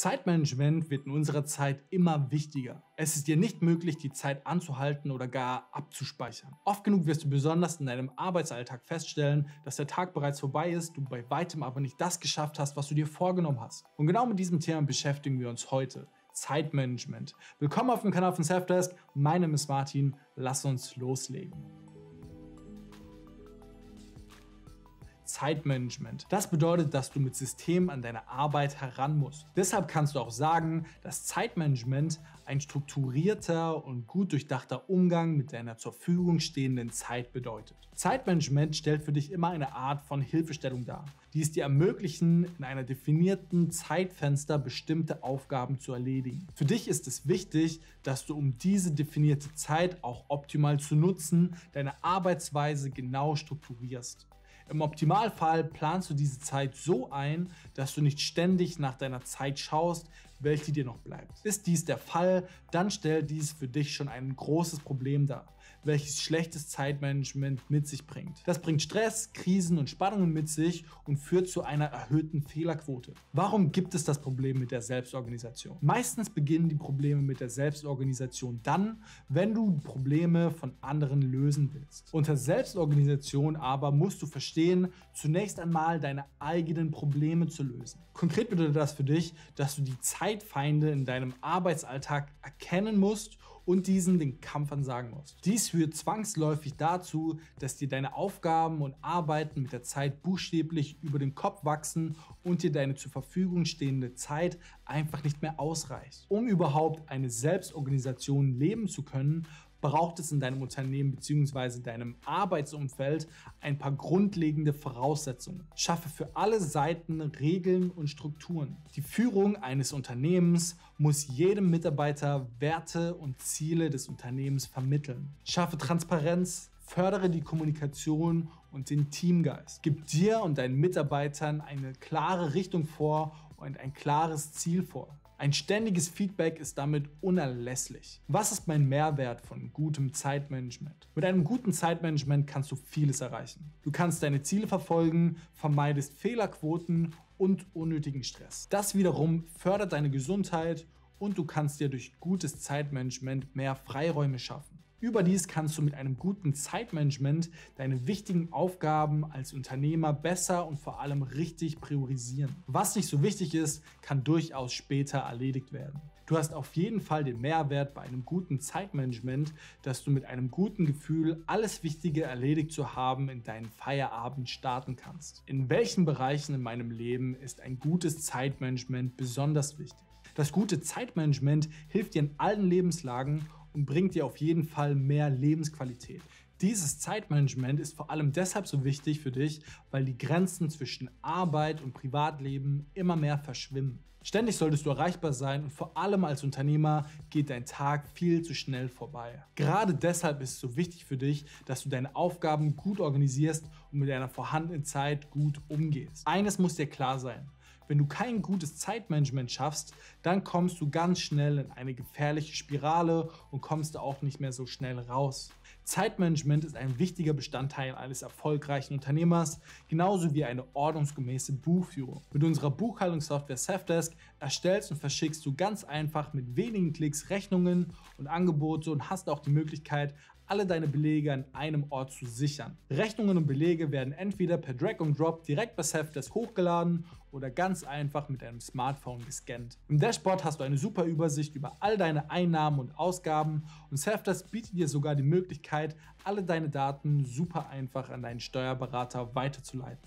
Zeitmanagement wird in unserer Zeit immer wichtiger. Es ist dir nicht möglich, die Zeit anzuhalten oder gar abzuspeichern. Oft genug wirst du besonders in deinem Arbeitsalltag feststellen, dass der Tag bereits vorbei ist, du bei weitem aber nicht das geschafft hast, was du dir vorgenommen hast. Und genau mit diesem Thema beschäftigen wir uns heute. Zeitmanagement. Willkommen auf dem Kanal von sevDesk. Mein Name ist Martin. Lass uns loslegen. Zeitmanagement. Das bedeutet, dass du mit Systemen an deine Arbeit heran musst. Deshalb kannst du auch sagen, dass Zeitmanagement ein strukturierter und gut durchdachter Umgang mit deiner zur Verfügung stehenden Zeit bedeutet. Zeitmanagement stellt für dich immer eine Art von Hilfestellung dar, die es dir ermöglichen, in einer definierten Zeitfenster bestimmte Aufgaben zu erledigen. Für dich ist es wichtig, dass du, um diese definierte Zeit auch optimal zu nutzen, deine Arbeitsweise genau strukturierst. Im Optimalfall planst du diese Zeit so ein, dass du nicht ständig nach deiner Zeit schaust, welche dir noch bleibt. Ist dies der Fall, dann stellt dies für dich schon ein großes Problem dar, welches schlechtes Zeitmanagement mit sich bringt. Das bringt Stress, Krisen und Spannungen mit sich und führt zu einer erhöhten Fehlerquote. Warum gibt es das Problem mit der Selbstorganisation? Meistens beginnen die Probleme mit der Selbstorganisation dann, wenn du Probleme von anderen lösen willst. Unter Selbstorganisation aber musst du verstehen, zunächst einmal deine eigenen Probleme zu lösen. Konkret bedeutet das für dich, dass du die Zeitfeinde in deinem Arbeitsalltag erkennen musst und diesen den Kampf ansagen musst. Dies führt zwangsläufig dazu, dass dir deine Aufgaben und Arbeiten mit der Zeit buchstäblich über den Kopf wachsen und dir deine zur Verfügung stehende Zeit einfach nicht mehr ausreicht. Um überhaupt eine Selbstorganisation leben zu können, braucht es in deinem Unternehmen bzw. deinem Arbeitsumfeld ein paar grundlegende Voraussetzungen. Schaffe für alle Seiten Regeln und Strukturen. Die Führung eines Unternehmens muss jedem Mitarbeiter Werte und Ziele des Unternehmens vermitteln. Schaffe Transparenz, fördere die Kommunikation und den Teamgeist. Gib dir und deinen Mitarbeitern eine klare Richtung vor und ein klares Ziel vor. Ein ständiges Feedback ist damit unerlässlich. Was ist mein Mehrwert von gutem Zeitmanagement? Mit einem guten Zeitmanagement kannst du vieles erreichen. Du kannst deine Ziele verfolgen, vermeidest Fehlerquoten und unnötigen Stress. Das wiederum fördert deine Gesundheit und du kannst dir durch gutes Zeitmanagement mehr Freiräume schaffen. Überdies kannst du mit einem guten Zeitmanagement deine wichtigen Aufgaben als Unternehmer besser und vor allem richtig priorisieren. Was nicht so wichtig ist, kann durchaus später erledigt werden. Du hast auf jeden Fall den Mehrwert bei einem guten Zeitmanagement, dass du mit einem guten Gefühl, alles Wichtige erledigt zu haben, in deinen Feierabend starten kannst. In welchen Bereichen in meinem Leben ist ein gutes Zeitmanagement besonders wichtig? Das gute Zeitmanagement hilft dir in allen Lebenslagen und bringt dir auf jeden Fall mehr Lebensqualität. Dieses Zeitmanagement ist vor allem deshalb so wichtig für dich, weil die Grenzen zwischen Arbeit und Privatleben immer mehr verschwimmen. Ständig solltest du erreichbar sein und vor allem als Unternehmer geht dein Tag viel zu schnell vorbei. Gerade deshalb ist es so wichtig für dich, dass du deine Aufgaben gut organisierst und mit deiner vorhandenen Zeit gut umgehst. Eines muss dir klar sein: Wenn du kein gutes Zeitmanagement schaffst, dann kommst du ganz schnell in eine gefährliche Spirale und kommst da auch nicht mehr so schnell raus. Zeitmanagement ist ein wichtiger Bestandteil eines erfolgreichen Unternehmers, genauso wie eine ordnungsgemäße Buchführung. Mit unserer Buchhaltungssoftware sevDesk erstellst und verschickst du ganz einfach mit wenigen Klicks Rechnungen und Angebote und hast auch die Möglichkeit, alle deine Belege an einem Ort zu sichern. Rechnungen und Belege werden entweder per Drag and Drop direkt bei sevDesk hochgeladen oder ganz einfach mit deinem Smartphone gescannt. Im Dashboard hast du eine super Übersicht über all deine Einnahmen und Ausgaben und sevDesk bietet dir sogar die Möglichkeit, alle deine Daten super einfach an deinen Steuerberater weiterzuleiten.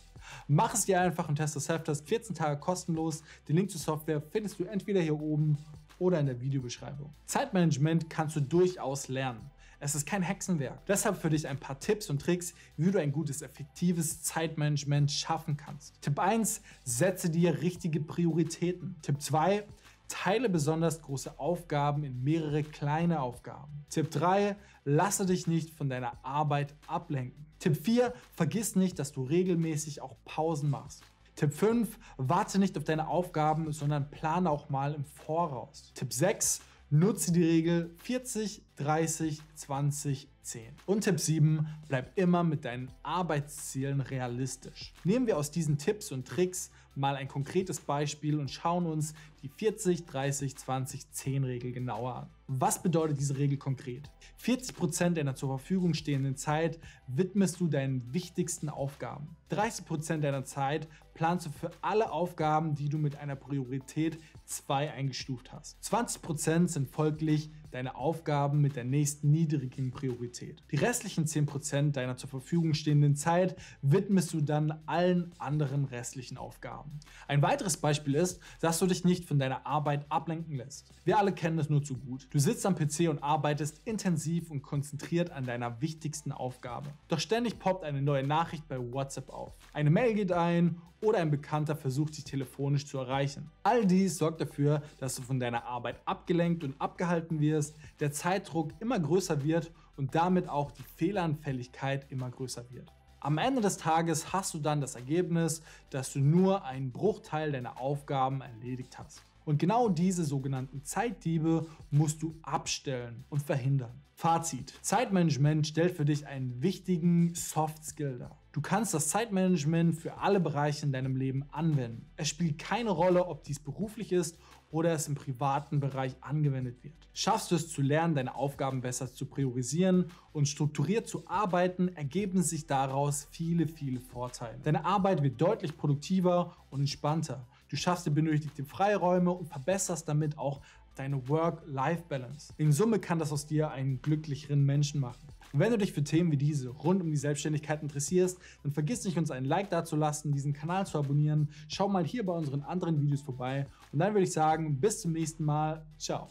Mach es dir einfach und teste sevDesk 14 Tage kostenlos. Den Link zur Software findest du entweder hier oben oder in der Videobeschreibung. Zeitmanagement kannst du durchaus lernen. Es ist kein Hexenwerk. Deshalb für dich ein paar Tipps und Tricks, wie du ein gutes, effektives Zeitmanagement schaffen kannst. Tipp 1: Setze dir richtige Prioritäten. Tipp 2: Teile besonders große Aufgaben in mehrere kleine Aufgaben. Tipp 3: Lasse dich nicht von deiner Arbeit ablenken. Tipp 4: Vergiss nicht, dass du regelmäßig auch Pausen machst. Tipp 5: Warte nicht auf deine Aufgaben, sondern plane auch mal im Voraus. Tipp 6: Nutze die Regel 40, 30, 20, 10. Und Tipp 7: Bleib immer mit deinen Arbeitszielen realistisch. Nehmen wir aus diesen Tipps und Tricks mal ein konkretes Beispiel und schauen uns die 40-30-20-10-Regel genauer an. Was bedeutet diese Regel konkret? 40% deiner zur Verfügung stehenden Zeit widmest du deinen wichtigsten Aufgaben. 30% deiner Zeit planst du für alle Aufgaben, die du mit einer Priorität 2 eingestuft hast. 20% sind folglich deine Aufgaben mit der nächsten niedrigen Priorität. Die restlichen 10% deiner zur Verfügung stehenden Zeit widmest du dann allen anderen restlichen Aufgaben. Ein weiteres Beispiel ist, dass du dich nicht von deiner Arbeit ablenken lässt. Wir alle kennen das nur zu gut. Du sitzt am PC und arbeitest intensiv und konzentriert an deiner wichtigsten Aufgabe. Doch ständig poppt eine neue Nachricht bei WhatsApp auf. Eine Mail geht ein oder ein Bekannter versucht, dich telefonisch zu erreichen. All dies sorgt dafür, dass du von deiner Arbeit abgelenkt und abgehalten wirst, der Zeitdruck immer größer wird und damit auch die Fehleranfälligkeit immer größer wird. Am Ende des Tages hast du dann das Ergebnis, dass du nur einen Bruchteil deiner Aufgaben erledigt hast. Und genau diese sogenannten Zeitdiebe musst du abstellen und verhindern. Fazit: Zeitmanagement stellt für dich einen wichtigen Soft Skill dar. Du kannst das Zeitmanagement für alle Bereiche in deinem Leben anwenden. Es spielt keine Rolle, ob dies beruflich ist oder es im privaten Bereich angewendet wird. Schaffst du es zu lernen, deine Aufgaben besser zu priorisieren und strukturiert zu arbeiten, ergeben sich daraus viele, viele Vorteile. Deine Arbeit wird deutlich produktiver und entspannter. Du schaffst dir benötigte Freiräume und verbesserst damit auch deine Work-Life-Balance. In Summe kann das aus dir einen glücklicheren Menschen machen. Und wenn du dich für Themen wie diese rund um die Selbstständigkeit interessierst, dann vergiss nicht, uns einen Like dazulassen, diesen Kanal zu abonnieren. Schau mal hier bei unseren anderen Videos vorbei und dann würde ich sagen, bis zum nächsten Mal. Ciao.